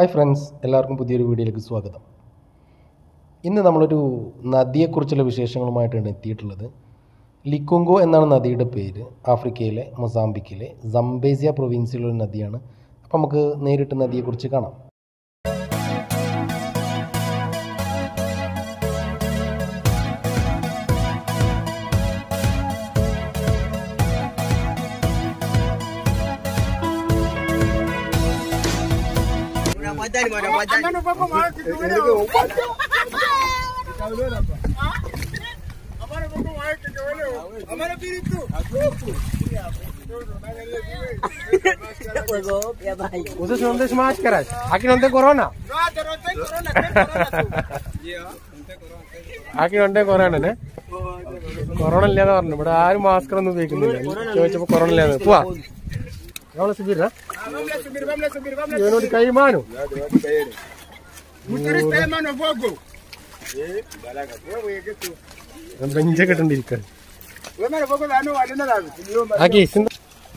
Hi friends, എല്ലാവർക്കും പുതിയൊരു വീഡിയോയിലേക്ക് സ്വാഗതം. ഇന്ന് നമ്മളൊരു നദിയെക്കുറിച്ചുള്ള വിശേഷങ്ങളുമായിട്ടാണ് എത്തിയിട്ടുള്ളത്. ലിക്കുങ്കോ എന്നാണ് നദിയുടെ പേര്. ആഫ്രിക്കയിലെ മൊസാംബിക്കിലെ സമ്പേസിയ പ്രൊവിൻസിലുള്ള നദിയാണ്. അപ്പം നമുക്ക് നേരിട്ട് നദിയെക്കുറിച്ച് കാണാം. उसे संदेश माच करा आखिर अंडे कोरोना आखिर अंडे कोरोना ने कोरोना लिया था वरना बड़ा आर मास्क रंधु देखने लगे चोवे चोवे कोरोना लिया था पुआ कौन सी बिरा ये नोट कई मानो मुझे कई मानो बोगो ये बाला का वो ये किस हम बंजे कटन दिल कर वो मेरे बोगो लानो वाले ना लानो आगे सिंध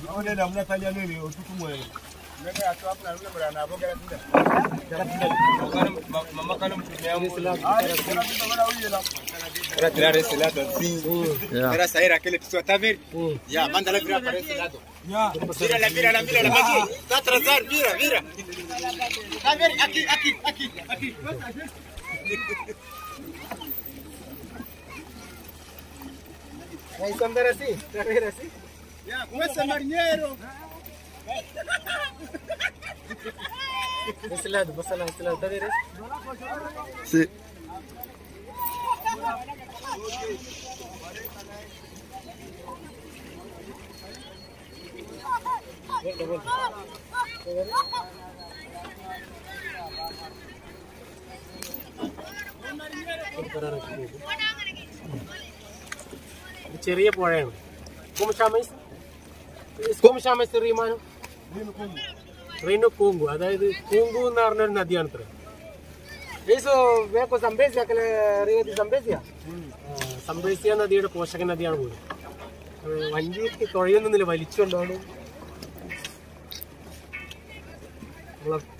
वो ने ना हमने ताजा ले लियो उसको मुझे मैंने आटो अपना हमने बराना बोगे मम्मा का नमक मैं हूँ तेरा तेरा रेसिलाडो तेरा सही रखेले पिस्वा तावेर या मंदा ले तेरा रेसिलाडो Ya, mira la magi. Está atrasar, mira. A ver, aquí. Hay que andar así, traer así. Ya, pues marinero. Ese lado, ¿está bien? Sí. ചെറിയ പുഴയാണ്. കുമശാമൈസ് റീമാനു റീനു കൂങ്കു, അതായത് കൂങ്കു എന്ന് പറഞ്ഞൊരു നദിയാണ്. ഇത്ര സമ്പേസിയ നദിയുടെ പോഷക നദിയാണ് പോലും. വഞ്ചിക്ക് തുഴയൊന്നുമില്ല, വലിച്ചുകൊണ്ടാണ്.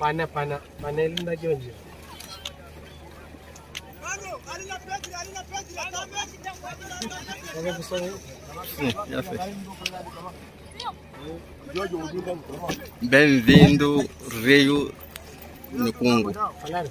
പന പന പനയിലുണ്ടാക്കിയ വഞ്ചി. Bem-vindo, Rio Licungo. ഇവിടെ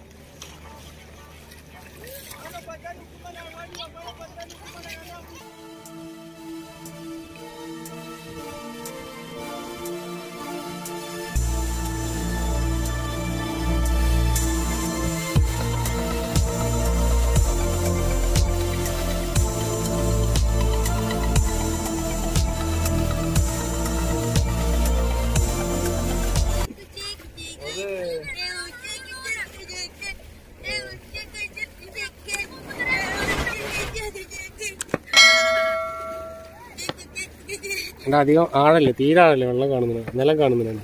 അധികം ആഴല്ലേ, തീരെ ആഴല്ലേ വെള്ളം കാണുന്നുണ്ട്, നിലം കാണുന്നുണ്ട്.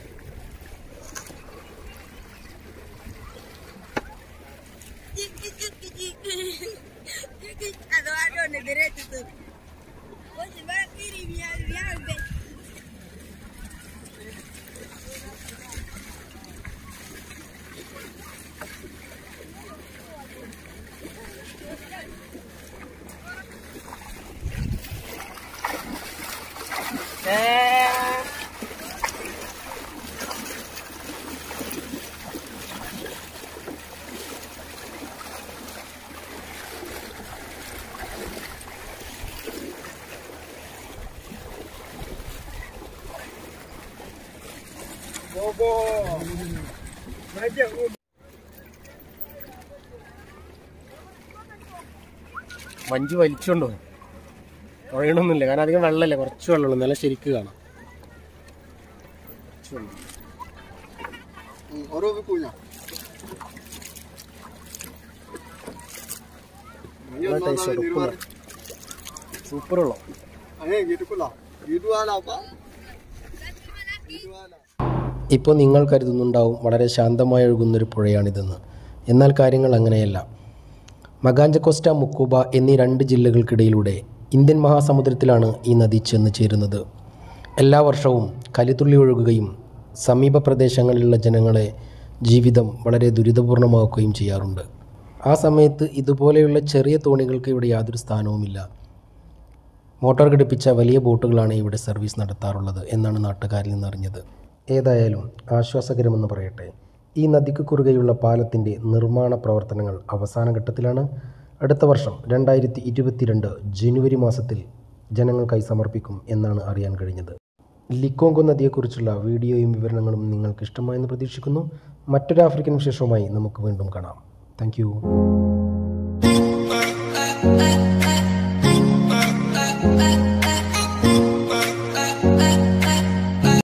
വഞ്ചി വലിച്ചോണ്ട് പോയി. തുഴയണമൊന്നുമില്ല, കാരണം അധികം വെള്ളമല്ലേ, കുറച്ച് വെള്ളമുള്ളൂ. നല്ല ശരിക്ക് കാണാം. സൂപ്പർ ഉള്ളു. ഇപ്പോൾ നിങ്ങൾ കരുതുന്നുണ്ടാവും വളരെ ശാന്തമായി ഒഴുകുന്നൊരു പുഴയാണിതെന്ന്. എന്നാൽ കാര്യങ്ങൾ അങ്ങനെയല്ല. മകാഞ്ചകോസ്റ്റ, മുക്കൂബ എന്നീ രണ്ട് ജില്ലകൾക്കിടയിലൂടെ ഇന്ത്യൻ മഹാസമുദ്രത്തിലാണ് ഈ നദി ചെന്ന് ചേരുന്നത്. എല്ലാ വർഷവും കലിത്തുള്ളി ഒഴുകുകയും സമീപ പ്രദേശങ്ങളിലുള്ള ജനങ്ങളെ ജീവിതം വളരെ ദുരിതപൂർണമാക്കുകയും ചെയ്യാറുണ്ട്. ആ സമയത്ത് ഇതുപോലെയുള്ള ചെറിയ തോണികൾക്ക് ഇവിടെ യാതൊരു സ്ഥാനവുമില്ല. മോട്ടോർ ഘടിപ്പിച്ച വലിയ ബോട്ടുകളാണ് ഇവിടെ സർവീസ് നടത്താറുള്ളത് എന്നാണ് നാട്ടുകാരിൽ നിന്നറിഞ്ഞത്. ഏതായാലും ആശ്വാസകരമെന്ന് പറയട്ടെ, ഈ നദിക്ക് കുറുകെയുള്ള പാലത്തിൻ്റെ നിർമ്മാണ പ്രവർത്തനങ്ങൾ അവസാന ഘട്ടത്തിലാണ്. അടുത്ത വർഷം 2022 ജനുവരി മാസത്തിൽ ജനങ്ങൾക്കായി സമർപ്പിക്കും എന്നാണ് അറിയാൻ കഴിഞ്ഞത്. ലിക്കോങ്കോ നദിയെക്കുറിച്ചുള്ള വീഡിയോയും വിവരണങ്ങളും നിങ്ങൾക്ക് ഇഷ്ടമായെന്ന് പ്രതീക്ഷിക്കുന്നു. മറ്റൊരു ആഫ്രിക്കൻ വിശേഷവുമായി നമുക്ക് വീണ്ടും കാണാം. Thank U.